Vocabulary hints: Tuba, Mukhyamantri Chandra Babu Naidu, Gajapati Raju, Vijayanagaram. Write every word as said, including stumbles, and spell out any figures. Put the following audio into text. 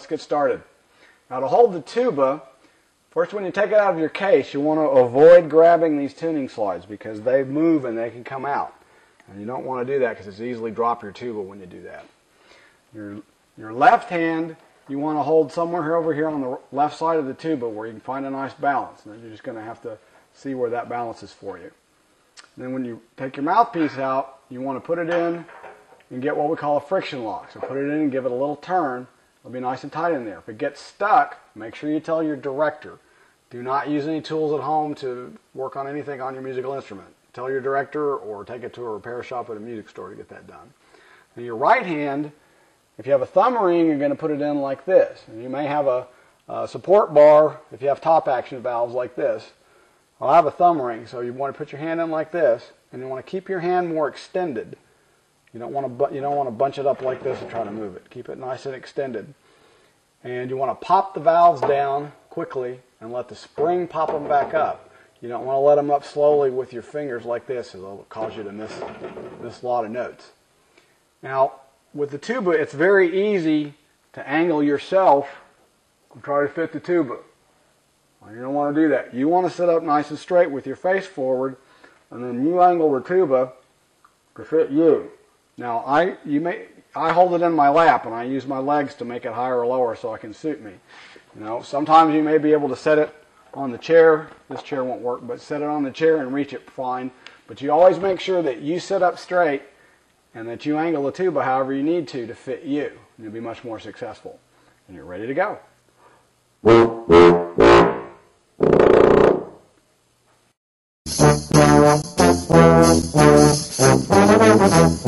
let's get started. Now to hold the tuba, first when you take it out of your case, you want to avoid grabbing these tuning slides because they move and they can come out. And you don't want to do that because it's easily drop your tuba when you do that. Your, your left hand, you want to hold somewhere here over here on the left side of the tuba where you can find a nice balance. And then you're just going to have to see where that balance is for you. And then when you take your mouthpiece out, you want to put it in and get what we call a friction lock. So put it in and give it a little turn. It'll be nice and tight in there. If it gets stuck, make sure you tell your director. Do not use any tools at home to work on anything on your musical instrument. Tell your director or take it to a repair shop at a music store to get that done. And your right hand, if you have a thumb ring, you're going to put it in like this. And you may have a, a support bar if you have top action valves like this. Well, I have a thumb ring, so you want to put your hand in like this, and you want to keep your hand more extended. You don't want to you don't want to bunch it up like this and try to move it. Keep it nice and extended. And you want to pop the valves down quickly and let the spring pop them back up. You don't want to let them up slowly with your fingers like this, it'll cause you to miss miss a lot of notes. Now, with the tuba, it's very easy to angle yourself and try to fit the tuba. Well, you don't want to do that. You want to sit up nice and straight with your face forward, and then you angle the tuba to fit you. Now, I, you may, I hold it in my lap, and I use my legs to make it higher or lower so I can suit me. You know, sometimes you may be able to set it on the chair. This chair won't work, but set it on the chair and reach it fine. But you always make sure that you sit up straight and that you angle the tuba however you need to to fit you. And you'll be much more successful. And you're ready to go. We'll be right back.